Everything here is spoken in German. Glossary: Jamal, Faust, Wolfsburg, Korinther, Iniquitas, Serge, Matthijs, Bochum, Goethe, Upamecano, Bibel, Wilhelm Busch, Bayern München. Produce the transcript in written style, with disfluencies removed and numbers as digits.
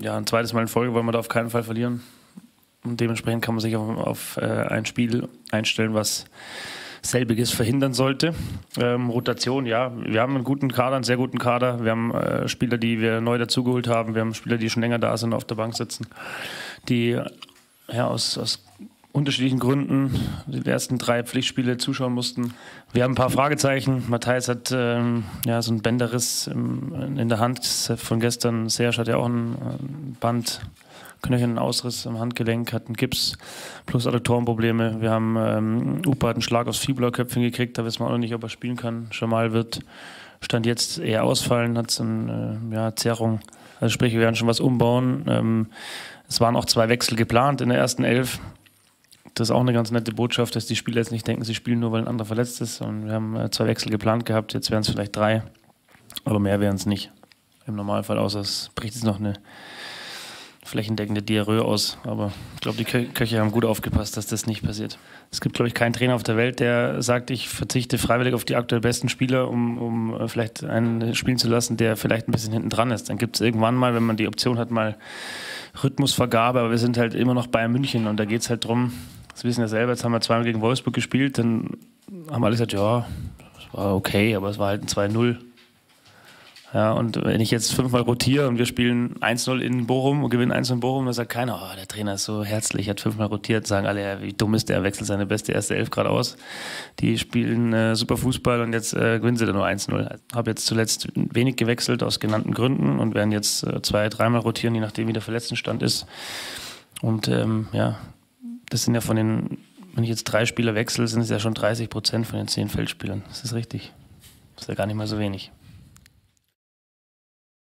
ja, ein zweites Mal in Folge wollen wir da auf keinen Fall verlieren. Und dementsprechend kann man sich auf ein Spiel einstellen, was Selbiges verhindern sollte. Rotation, ja, wir haben einen guten Kader, einen sehr guten Kader. Wir haben Spieler, die wir neu dazugeholt haben. Wir haben Spieler, die schon länger da sind, auf der Bank sitzen, die ja, aus unterschiedlichen Gründen die ersten 3 Pflichtspiele zuschauen mussten. Wir haben ein paar Fragezeichen. Matthijs hat ja, so einen Bänderriss in der Hand von gestern. Serge hat ja auch ein Band. Knöchern, Ausriss am Handgelenk, hatten Gips plus Adduktorenprobleme. Wir haben Upa hat einen Schlag aufs Fibula-Köpfchen gekriegt, da wissen wir auch noch nicht, ob er spielen kann. Jamal wird Stand jetzt eher ausfallen, hat so eine Zerrung. Also sprich, wir werden schon was umbauen. Es waren auch 2 Wechsel geplant in der ersten 11. Das ist auch eine ganz nette Botschaft, dass die Spieler jetzt nicht denken, sie spielen nur, weil ein anderer verletzt ist. Und wir haben 2 Wechsel geplant gehabt, jetzt wären es vielleicht 3. Aber mehr wären es nicht. Im Normalfall, außer es bricht jetzt noch eine flächendeckende Diarrhoe aus, aber ich glaube, die Köche haben gut aufgepasst, dass das nicht passiert. Es gibt, glaube ich, keinen Trainer auf der Welt, der sagt, ich verzichte freiwillig auf die aktuell besten Spieler, um vielleicht einen spielen zu lassen, der vielleicht ein bisschen hinten dran ist. Dann gibt es irgendwann mal, wenn man die Option hat, mal Rhythmusvergabe, aber wir sind halt immer noch Bayern München und da geht es halt drum, das wissen wir selber, jetzt haben wir 2-mal gegen Wolfsburg gespielt, dann haben alle gesagt, ja, es war okay, aber es war halt ein 2-0. Ja, und wenn ich jetzt 5-mal rotiere und wir spielen 1-0 in Bochum und gewinnen 1-0 in Bochum, dann sagt keiner, oh, der Trainer ist so herzlich, hat 5-mal rotiert, sagen alle, ja, wie dumm ist der, wechselt seine beste erste 11 gerade aus. Die spielen super Fußball und jetzt gewinnen sie dann nur 1-0. Ich habe jetzt zuletzt wenig gewechselt aus genannten Gründen und werden jetzt 2-, 3-mal rotieren, je nachdem wie der Verletztenstand ist. Und ja, das sind ja von den, wenn ich jetzt 3 Spieler wechsle, sind es ja schon 30% von den 10 Feldspielern. Das ist richtig. Das ist ja gar nicht mal so wenig.